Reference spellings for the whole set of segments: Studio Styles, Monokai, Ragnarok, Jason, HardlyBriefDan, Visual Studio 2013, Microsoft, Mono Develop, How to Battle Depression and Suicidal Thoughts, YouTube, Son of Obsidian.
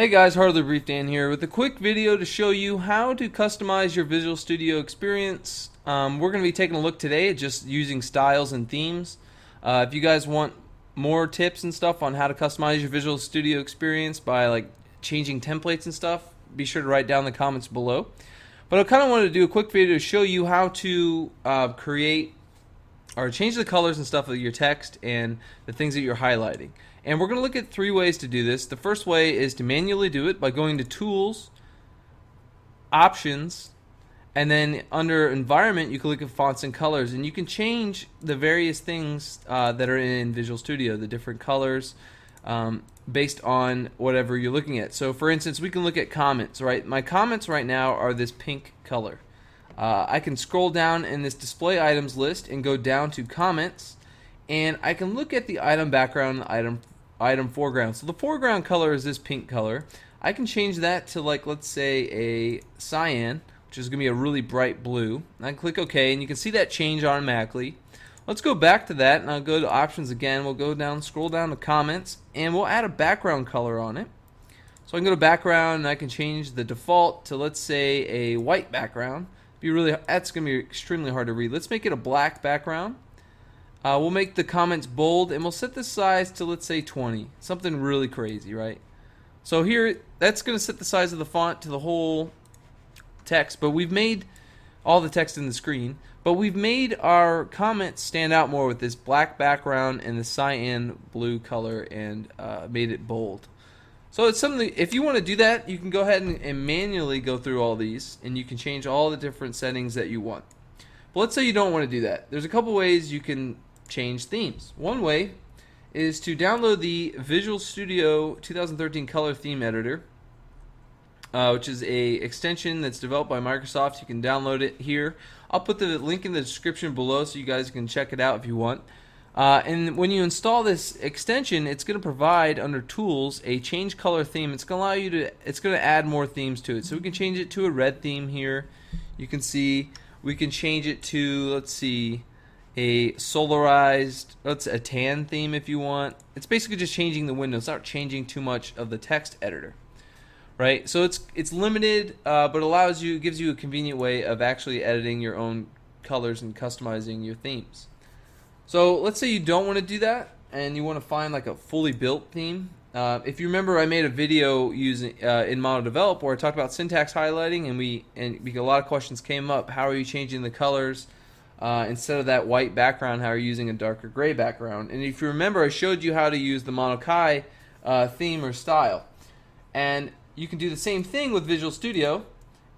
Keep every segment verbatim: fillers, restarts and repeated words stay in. Hey guys, Heart of the Brief Dan here with a quick video to show you how to customize your Visual Studio experience. Um, we're going to be taking a look today at just using styles and themes. Uh, if you guys want more tips and stuff on how to customize your Visual Studio experience by like changing templates and stuff, be sure to write down in the comments below. But I kind of wanted to do a quick video to show you how to uh, create or change the colors and stuff of your text and the things that you're highlighting. And we're going to look at three ways to do this. The first way is to manually do it by going to Tools, Options, and then under Environment you can look at Fonts and Colors, and you can change the various things uh, that are in Visual Studio, the different colors um, based on whatever you're looking at. So for instance, we can look at comments, right? My comments right now are this pink color. Uh, I can scroll down in this display items list and go down to comments, and I can look at the item background and the item item foreground. So the foreground color is this pink color. I can change that to, like, let's say a cyan, which is gonna be a really bright blue, and I click OK and you can see that change automatically. Let's go back to that and I'll go to options again. We'll go down, scroll down to comments, and we'll add a background color on it. So I can go to background and I can change the default to, let's say, a white background. Be really that's gonna be extremely hard to read. Let's make it a black background. Uh, we'll make the comments bold and we'll set the size to, let's say, twenty, something really crazy, right? So here, that's gonna set the size of the font to the whole text, but we've made all the text in the screen, but we've made our comments stand out more with this black background and the cyan blue color, and uh, made it bold. So it's something, if you want to do that, you can go ahead and, and manually go through all these, and you can change all the different settings that you want. But let's say you don't want to do that. There's a couple ways you can change themes. One way is to download the Visual Studio twenty thirteen Color Theme Editor, uh, which is a extension that's developed by Microsoft. You can download it here. I'll put the link in the description below so you guys can check it out if you want. Uh, and when you install this extension, it's going to provide under Tools a Change Color Theme. It's going to allow you to. It's going to add more themes to it. So we can change it to a red theme here. You can see we can change it to, let's see, a solarized. Let's a tan theme if you want. It's basically just changing the window. It's not changing too much of the text editor, right? So it's it's limited, uh, but allows you gives you a convenient way of actually editing your own colors and customizing your themes. So let's say you don't want to do that and you want to find like a fully built theme. Uh, if you remember, I made a video using uh, in Mono Develop where I talked about syntax highlighting, and we and we, a lot of questions came up. How are you changing the colors? Uh, instead of that white background, how are you using a darker gray background? And if you remember, I showed you how to use the Monokai uh, theme or style. And you can do the same thing with Visual Studio.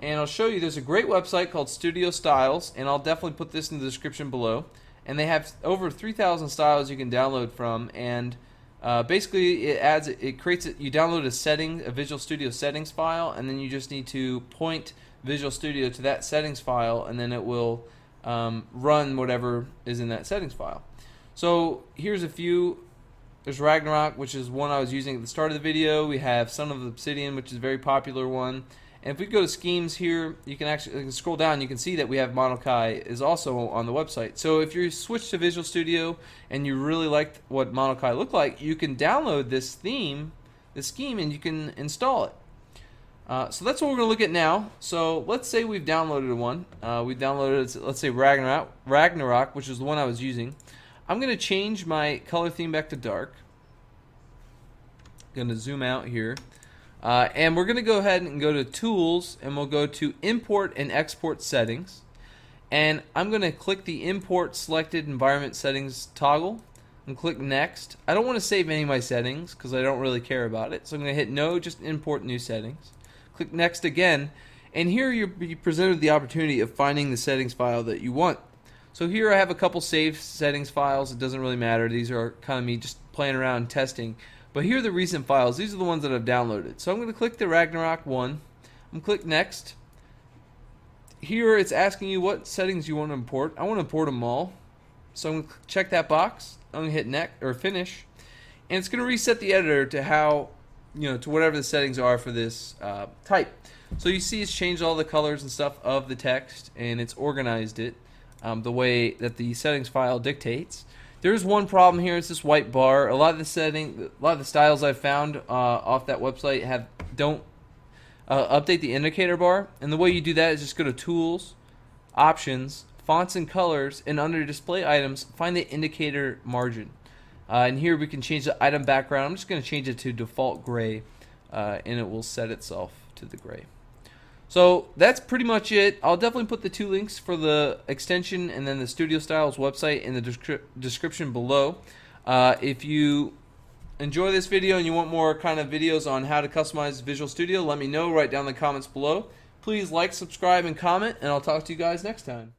And I'll show you, there's a great website called Studio Styles, and I'll definitely put this in the description below. And they have over three thousand styles you can download from, and uh, basically it adds, it creates, a, you download a setting, a Visual Studio settings file, and then you just need to point Visual Studio to that settings file, and then it will um, run whatever is in that settings file. So here's a few. There's Ragnarok, which is one I was using at the start of the video. We have Son of Obsidian, which is a very popular one. And if we go to schemes here, you can actually you can scroll down, you can see that we have Monokai is also on the website. So if you switch to Visual Studio and you really liked what Monokai looked like, you can download this theme, this scheme, and you can install it. Uh, so that's what we're going to look at now. So let's say we've downloaded one. Uh, we downloaded, let's say, Ragnarok, Ragnarok, which is the one I was using. I'm going to change my color theme back to dark. I'm going to zoom out here. Uh, and we're going to go ahead and go to Tools, and we'll go to Import and Export Settings, and I'm going to click the Import Selected Environment Settings toggle and click Next. I don't want to save any of my settings because I don't really care about it, so I'm going to hit No, just Import New Settings. Click Next again, and here you're presented the opportunity of finding the settings file that you want. So here I have a couple saved settings files. It doesn't really matter. These are kind of me just playing around and testing. But here are the recent files. These are the ones that I've downloaded. So I'm going to click the Ragnarok one. I'm going to click Next. Here it's asking you what settings you want to import. I want to import them all. So I'm going to check that box. I'm going to hit Next or Finish. And it's going to reset the editor to how, you know, to whatever the settings are for this uh, type. So you see it's changed all the colors and stuff of the text, and it's organized it um, the way that the settings file dictates. There's one problem here. It's this white bar. A lot of the setting, a lot of the styles I've found uh, off that website have don't uh, update the indicator bar. And the way you do that is just go to Tools, Options, Fonts and Colors, and under Display Items, find the indicator margin. Uh, and here we can change the item background. I'm just going to change it to default gray, uh, and it will set itself to the gray. So that's pretty much it. I'll definitely put the two links for the extension and then the Studio Styles website in the descri description below. Uh, if you enjoy this video and you want more kind of videos on how to customize Visual Studio, let me know. Write down in the comments below. Please like, subscribe, and comment, and I'll talk to you guys next time.